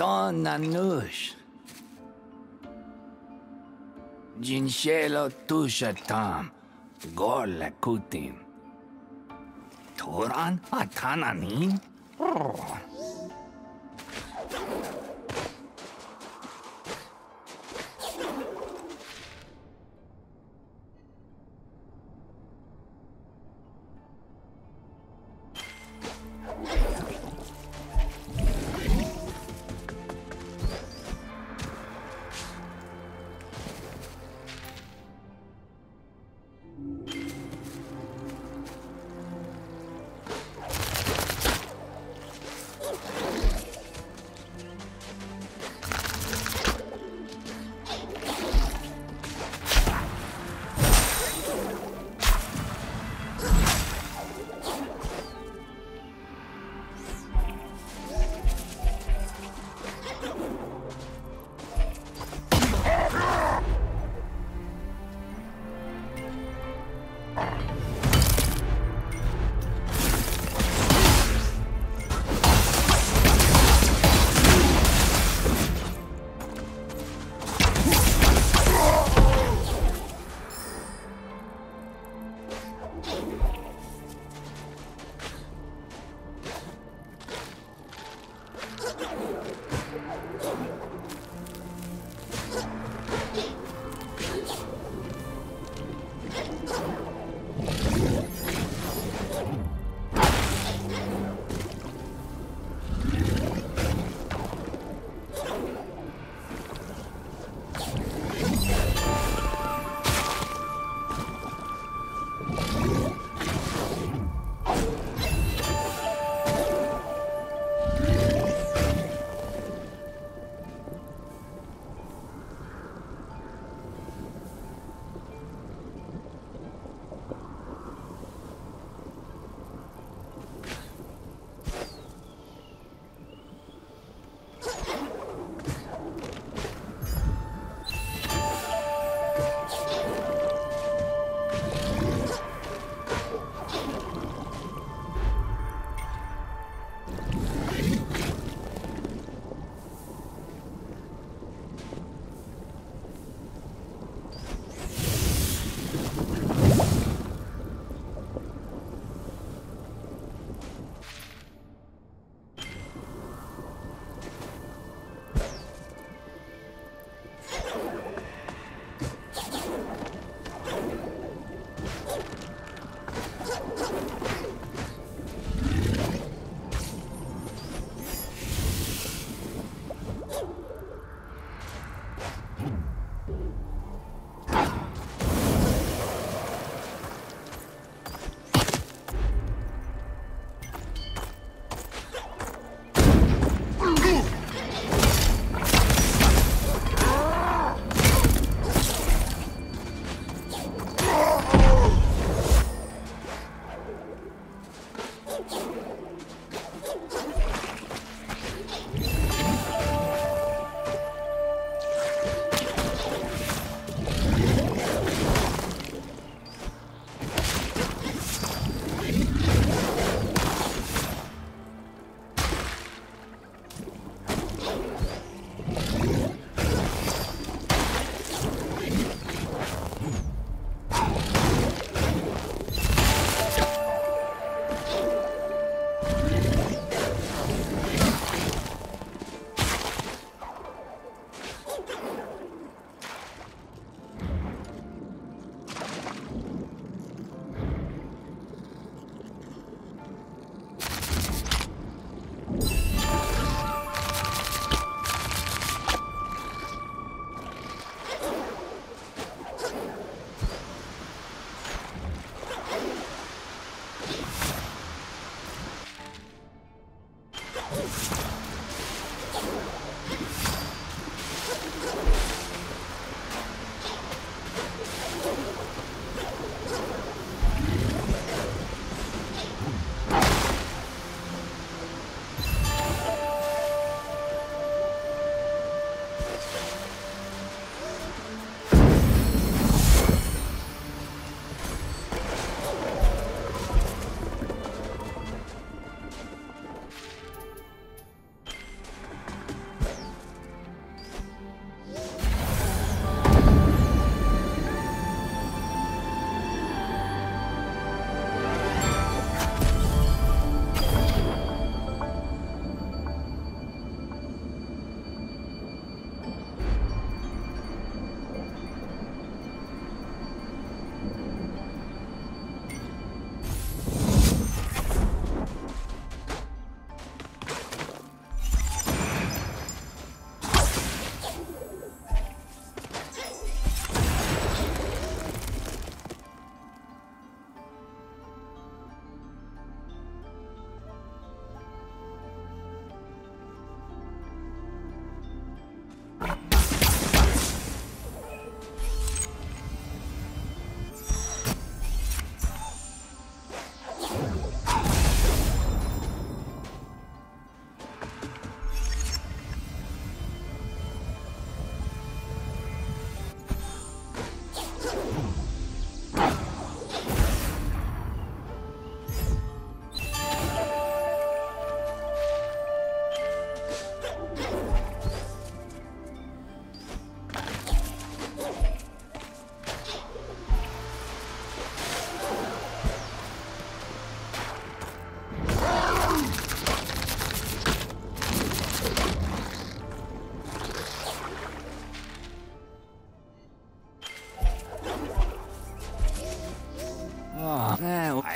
Donanush Jinshelo Tushatam Gorla Kutim Turan Atananin.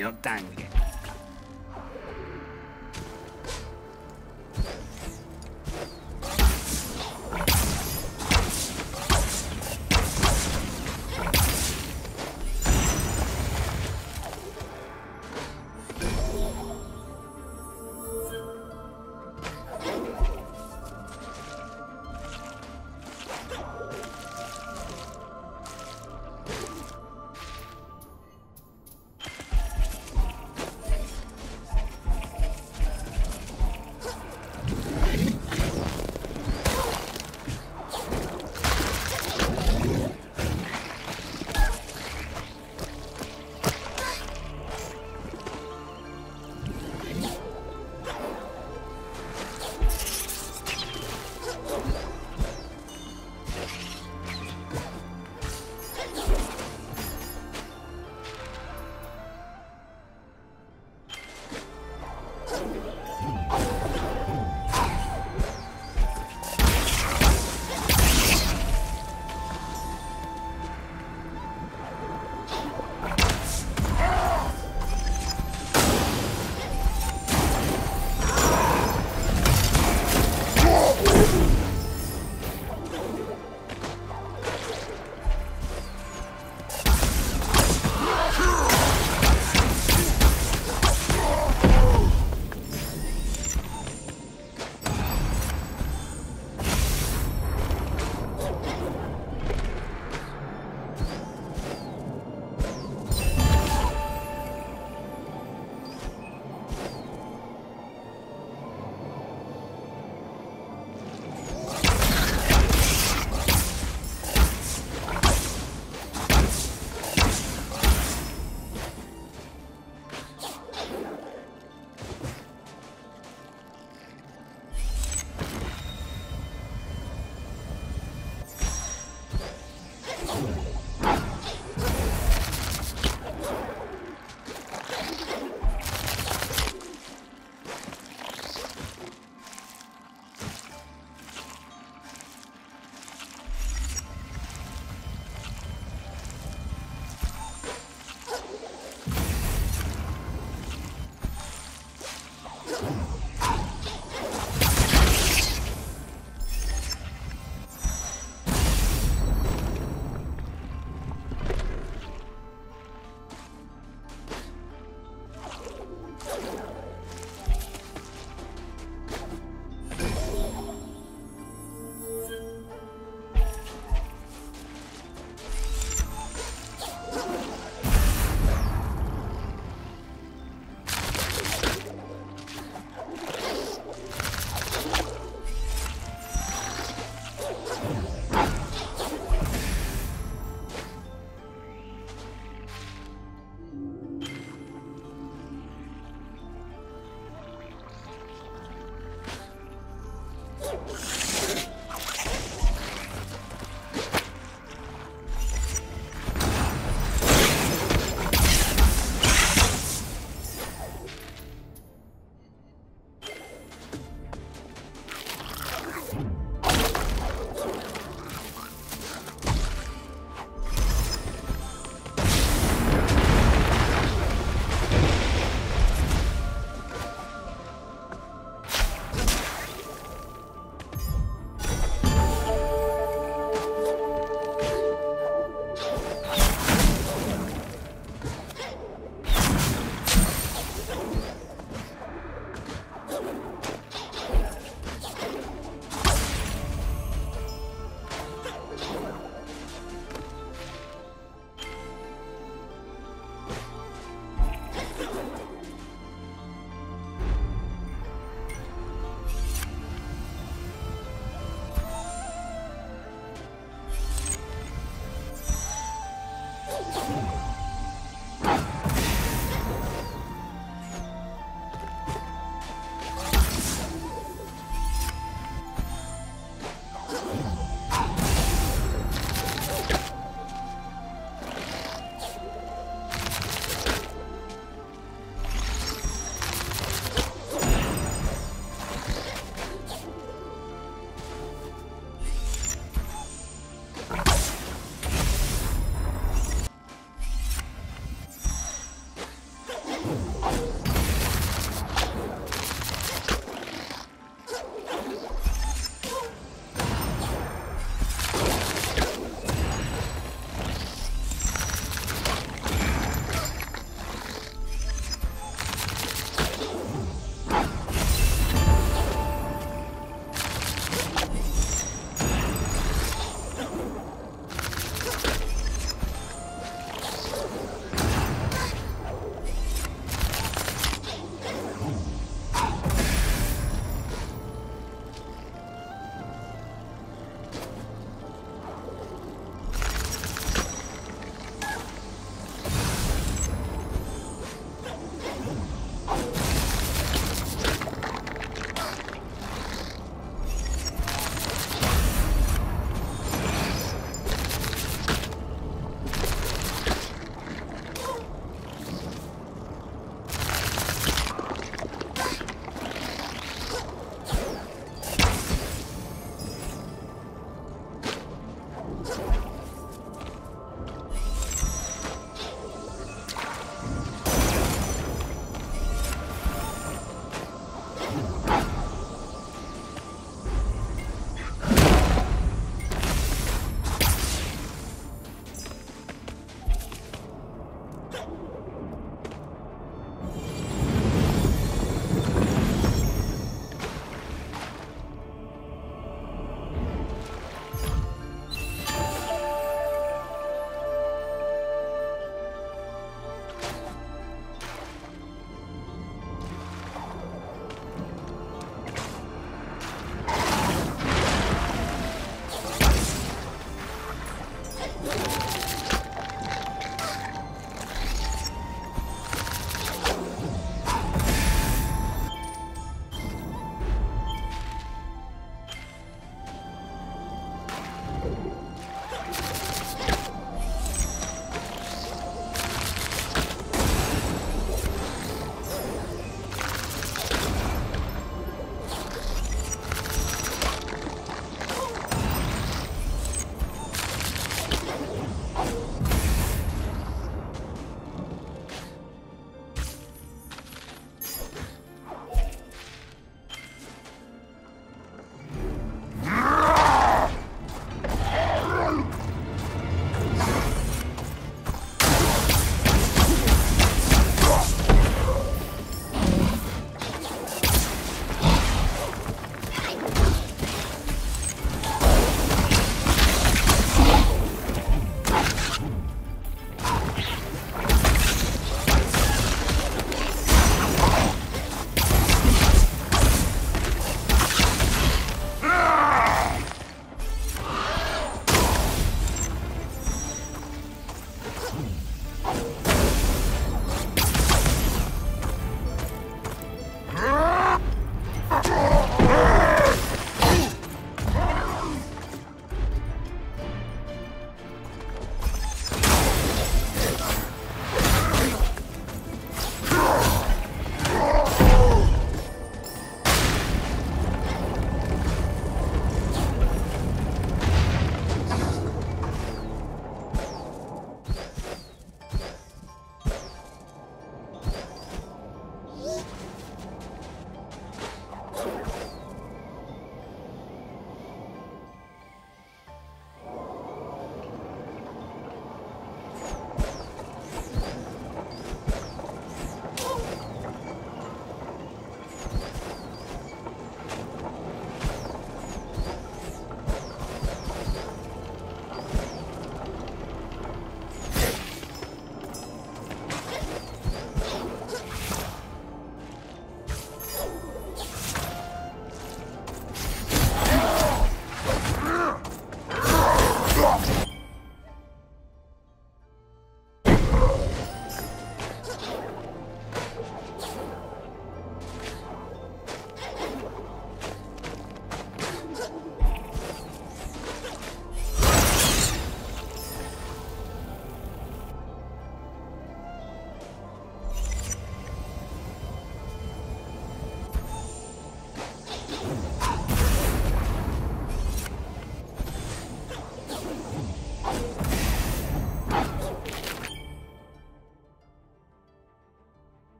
you're not down yet.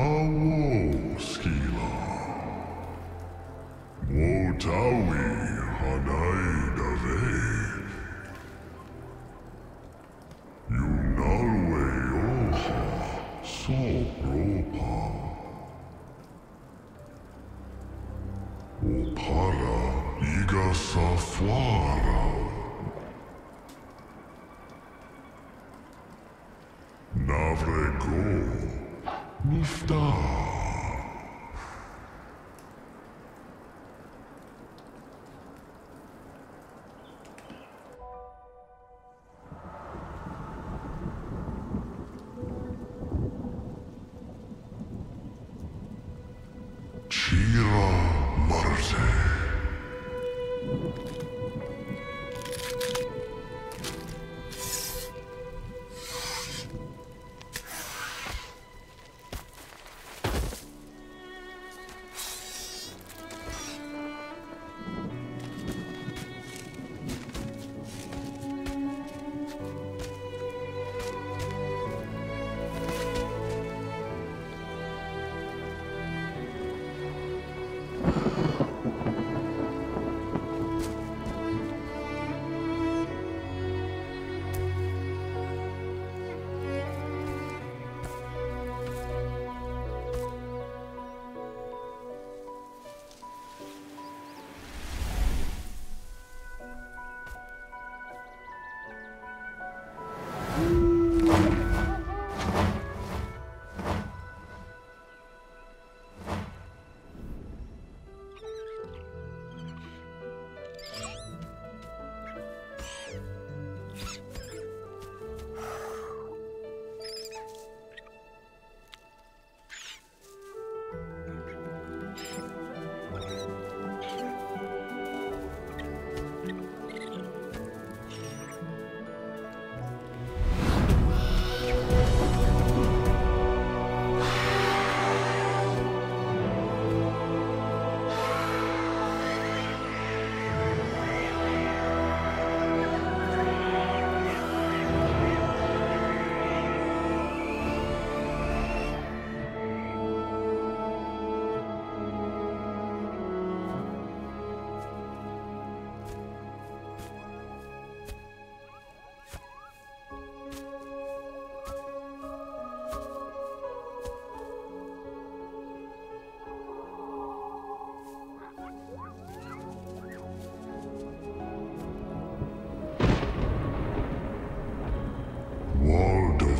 Hawo Skila Wotawi Hadai Dave Yunalwe Oha Sopropa Opara Igasafwara Navrego Nifta Chira Marte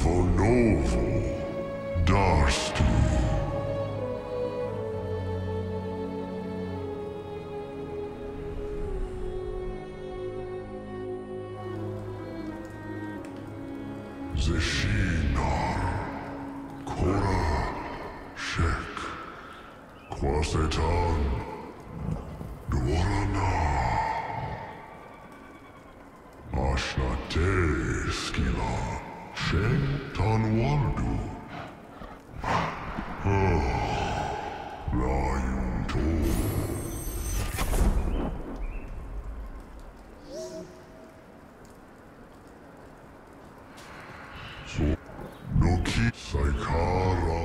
Vonovo Darstu Zeshinar Kora Shek Kwasetan Dwarana Ashnate Skila Shaitan Waldu Lion Tall So Noki Saikara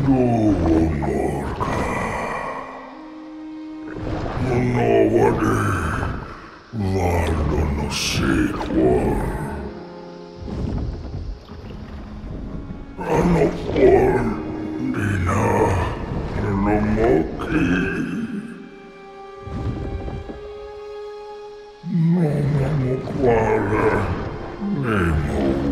No, no, no, no, no,